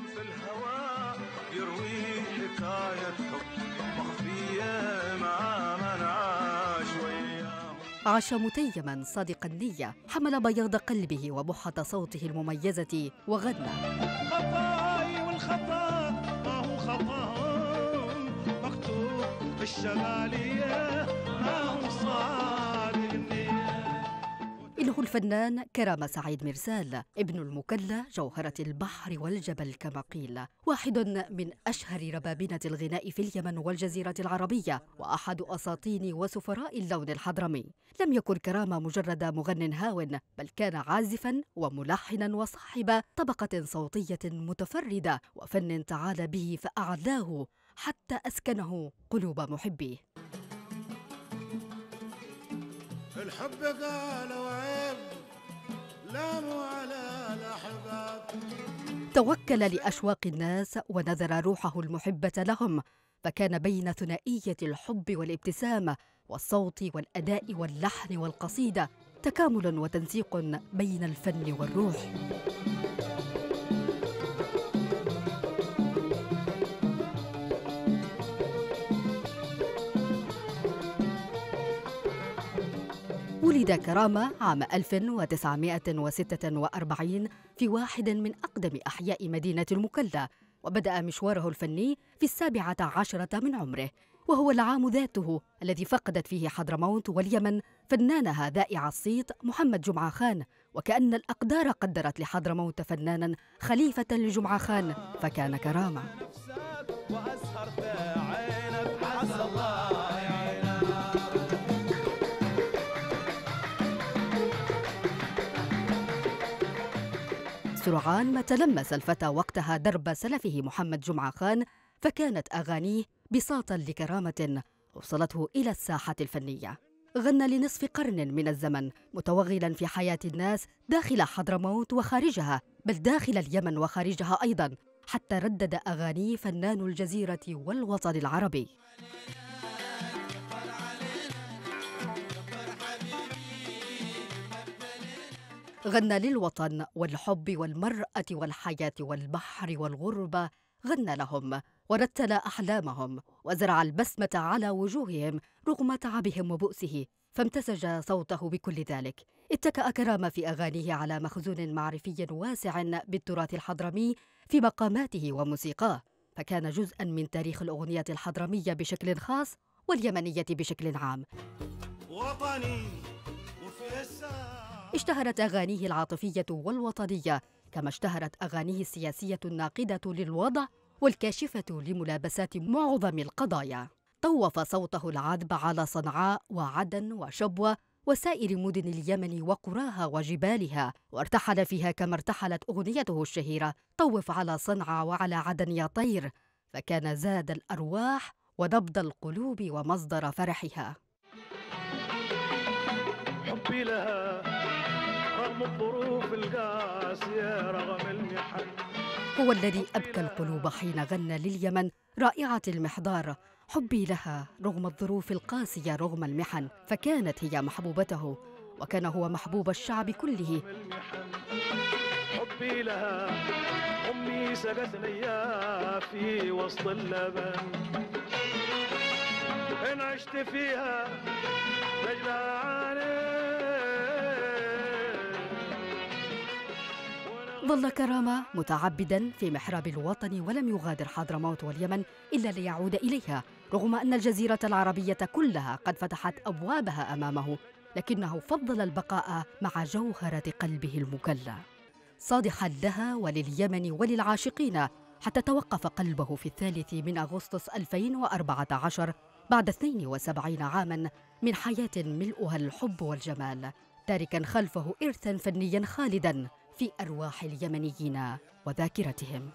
في الهواء يروي حكاية حب مخفية مع من عاش وياه. عاش متيما صادق النية، حمل بياض قلبه وبحة صوته المميزة وغنى خطاي والخطا ما هو خطاهم مكتوب بالشمالية ما هو صادق النية. إنه الفنان كرامة سعيد مرسال ابن المكلا جوهرة البحر والجبل كما قيل، واحد من أشهر ربابنة الغناء في اليمن والجزيرة العربية وأحد أساطين وسفراء اللون الحضرمي. لم يكن كرامة مجرد مغن هاون، بل كان عازفا وملحنا وصاحب طبقة صوتية متفردة وفن تعالى به فأعلاه حتى أسكنه قلوب محبيه. الحب قالوا عيب لاموا على الأحباب. توكل لأشواق الناس ونذر روحه المحبة لهم، فكان بين ثنائية الحب والابتسامة والصوت والأداء واللحن والقصيدة تكامل وتنسيق بين الفن والروح. ولد كرامة عام 1946 في واحد من أقدم أحياء مدينة المكلا، وبدأ مشواره الفني في 17 من عمره، وهو العام ذاته الذي فقدت فيه حضرموت واليمن فنانها ذائع الصيت محمد جمعة خان، وكأن الأقدار قدرت لحضرموت فنانا خليفة لجمعة خان فكان كرامة. سرعان ما تلمس الفتى وقتها درب سلفه محمد جمعة خان، فكانت أغانيه بساطا لكرامة وصلته إلى الساحة الفنية. غنى لنصف قرن من الزمن متوغلا في حياة الناس داخل حضرموت وخارجها، بل داخل اليمن وخارجها أيضا، حتى ردد أغانيه فنان الجزيرة والوطن العربي. غنى للوطن والحب والمرأة والحياة والبحر والغربة، غنى لهم ورتل أحلامهم وزرع البسمة على وجوههم رغم تعبهم وبؤسه، فامتزج صوته بكل ذلك. اتكأ كرامة في أغانيه على مخزون معرفي واسع بالتراث الحضرمي في مقاماته وموسيقاه، فكان جزءا من تاريخ الأغنية الحضرمية بشكل خاص واليمنية بشكل عام. وطني وفي الساعة اشتهرت أغانيه العاطفية والوطنية، كما اشتهرت أغانيه السياسية الناقدة للوضع والكاشفة لملابسات معظم القضايا. طوف صوته العذب على صنعاء وعدن وشبوة وسائر مدن اليمن وقراها وجبالها، وارتحل فيها كما ارتحلت أغنيته الشهيرة طوف على صنعاء وعلى عدن يا طير، فكان زاد الأرواح ونبض القلوب ومصدر فرحها. حبي لها رغم الظروف القاسية رغم المحن، هو الذي أبكى القلوب حين غنى لليمن رائعة المحضار حبي لها رغم الظروف القاسية رغم المحن، فكانت هي محبوبته وكان هو محبوب الشعب كله. حبي لها أمي سقتني إياه في وسط اللبن إن عشت فيها لجلها عاني. ظل كرامة متعبدا في محراب الوطن ولم يغادر حضرموت واليمن إلا ليعود إليها، رغم أن الجزيرة العربية كلها قد فتحت أبوابها أمامه، لكنه فضل البقاء مع جوهرة قلبه المكلا، صادحا لها ولليمن وللعاشقين، حتى توقف قلبه في 3 أغسطس 2014 بعد 72 عاما من حياة ملؤها الحب والجمال، تاركا خلفه إرثا فنيا خالدا في أرواح اليمنيين وذاكرتهم.